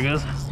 I guess.